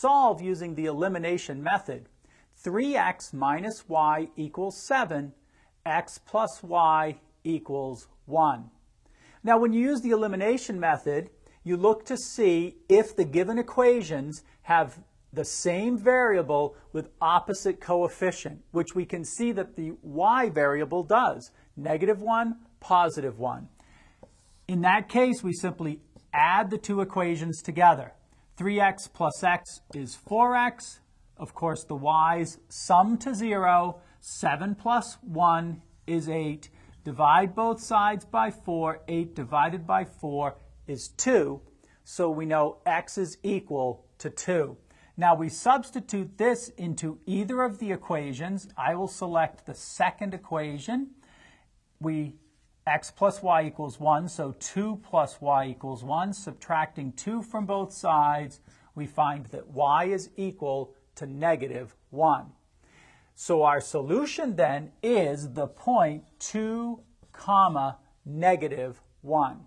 Solve using the elimination method. 3x minus y equals 7, x plus y equals 1. Now when you use the elimination method, you look to see if the given equations have the same variable with opposite coefficient, which we can see that the y variable does. Negative 1, positive 1. In that case, we simply add the two equations together. 3x plus x is 4x. Of course, the y's sum to 0. 7 plus 1 is 8. Divide both sides by 4. 8 divided by 4 is 2. So we know x is equal to 2. Now we substitute this into either of the equations. I will select the second equation. X plus y equals 1, so 2 plus y equals 1. Subtracting 2 from both sides, we find that y is equal to negative 1. So our solution then is the point 2, comma, negative 1.